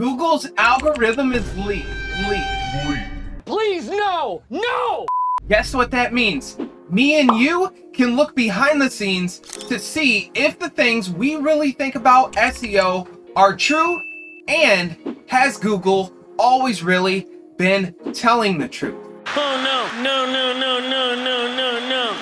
Google's algorithm is bleep. Bleep. Please, no! No! Guess what that means? Me and you can look behind the scenes to see if the things we really think about SEO are true, and has Google always really been telling the truth? Oh no, no, no, no, no, no, no, no.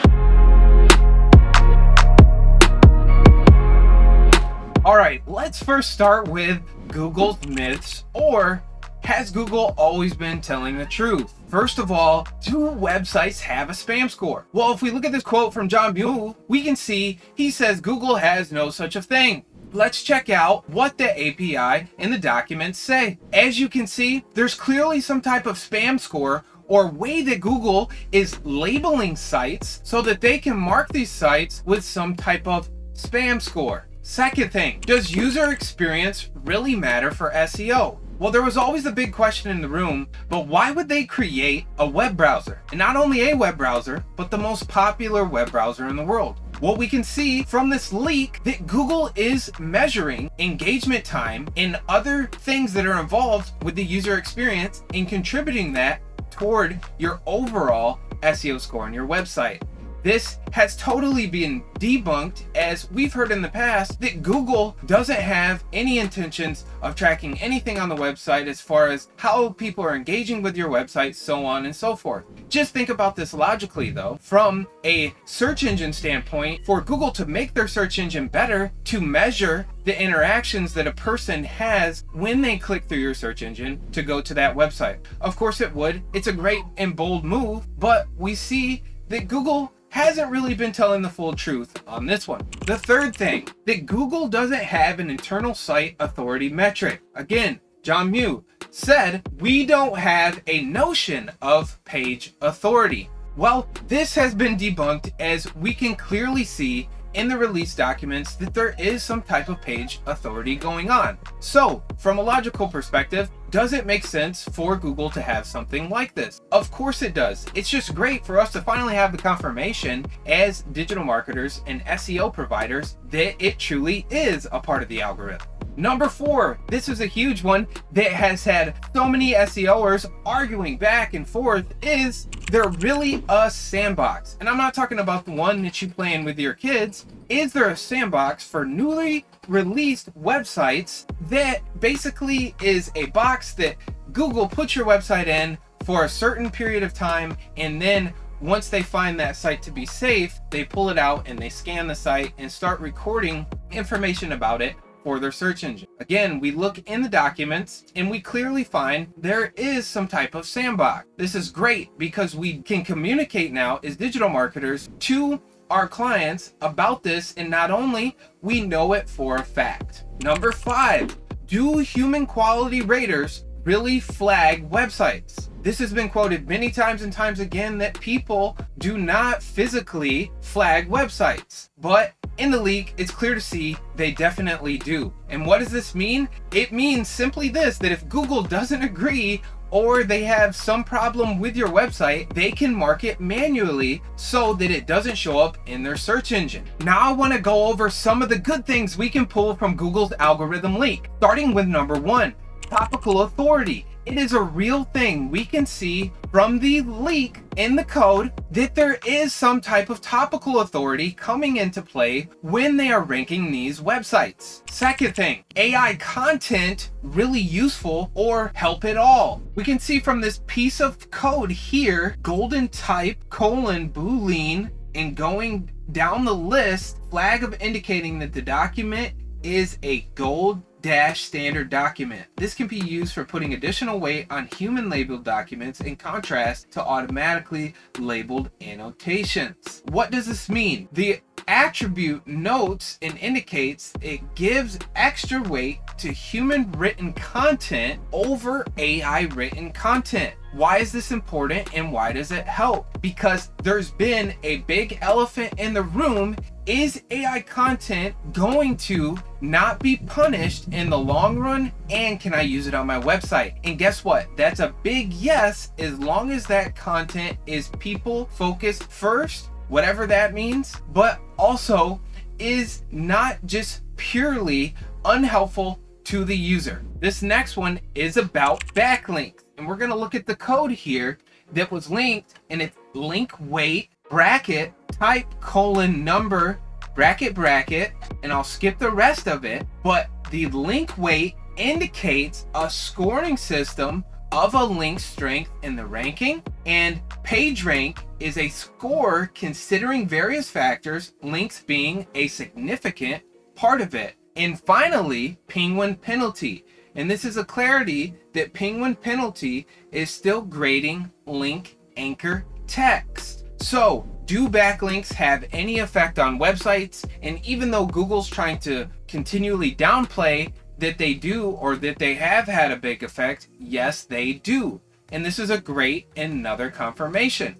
All right, let's first start with Google's myths, or has Google always been telling the truth? First of all, do websites have a spam score? Well, if we look at this quote from John Mueller, we can see he says Google has no such a thing. Let's check out what the API and the documents say. As you can see, there's clearly some type of spam score or way that Google is labeling sites so that they can mark these sites with some type of spam score. Second thing, does user experience really matter for SEO? Well, there was always the big question in the room, but why would they create a web browser? And not only a web browser, but the most popular web browser in the world. Well, we can see from this leak that Google is measuring engagement time and other things that are involved with the user experience and contributing that toward your overall SEO score on your website. This has totally been debunked, as we've heard in the past that Google doesn't have any intentions of tracking anything on the website as far as how people are engaging with your website, so on and so forth. Just think about this logically though, from a search engine standpoint, for Google to make their search engine better, to measure the interactions that a person has when they click through your search engine to go to that website. Of course it would. It's a great and bold move, but we see that Google hasn't really been telling the full truth on this one. The third thing, that Google doesn't have an internal site authority metric. Again, John Mueller said, we don't have a notion of page authority. Well, this has been debunked, as we can clearly see in the release documents that there is some type of page authority going on. So from a logical perspective, does it make sense for Google to have something like this? Of course it does. It's just great for us to finally have the confirmation as digital marketers and SEO providers that it truly is a part of the algorithm. Number four, this is a huge one that has had so many SEOers arguing back and forth, is there really a sandbox? And I'm not talking about the one that you play in with your kids. Is there a sandbox for newly released websites that basically is a box that Google puts your website in for a certain period of time, and then once they find that site to be safe, they pull it out and they scan the site and start recording information about it for their search engine? Again, we look in the documents and we clearly find there is some type of sandbox. This is great because we can communicate now as digital marketers to our clients about this, and not only we know it for a fact. Number five, do human quality raters really flag websites? This has been quoted many times and times again that people do not physically flag websites, but in the leak, it's clear to see they definitely do. And what does this mean? It means simply this, that if Google doesn't agree or they have some problem with your website, they can mark it manually so that it doesn't show up in their search engine. Now I want to go over some of the good things we can pull from Google's algorithm leak, starting with number one, topical authority. It is a real thing. We can see from the leak in the code that there is some type of topical authority coming into play when they are ranking these websites. Second thing, AI content really useful or help at all? We can see from this piece of code here, golden type, colon, boolean, and going down the list, flag of indicating that the document is a gold-standard document. This can be used for putting additional weight on human labeled documents in contrast to automatically labeled annotations. What does this mean? The attribute notes and indicates it gives extra weight to human written content over AI written content. Why is this important and why does it help? Because there's been a big elephant in the room. Is AI content going to not be punished in the long run, and can I use it on my website? And guess what? That's a big yes, as long as that content is people focused first, whatever that means, but also is not just purely unhelpful to the user. This next one is about backlinks, and we're going to look at the code here that was linked, and it's link weight bracket type colon number bracket bracket, and I'll skip the rest of it. But the link weight indicates a scoring system of a link strength in the ranking, and PageRank is a score considering various factors, links being a significant part of it. And finally, Penguin Penalty. And this is a clarity that Penguin Penalty is still grading link anchor text. So do backlinks have any effect on websites? And even though Google's trying to continually downplay that they do, or that they have had a big effect, yes, they do. And this is a great and another confirmation.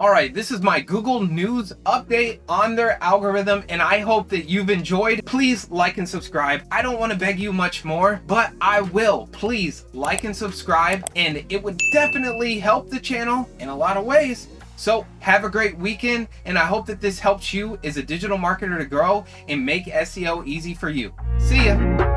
All right, this is my Google News update on their algorithm, and I hope that you've enjoyed. Please like and subscribe. I don't want to beg you much more, but I will. Please like and subscribe, and it would definitely help the channel in a lot of ways. So have a great weekend, and I hope that this helps you as a digital marketer to grow and make SEO easy for you. See ya.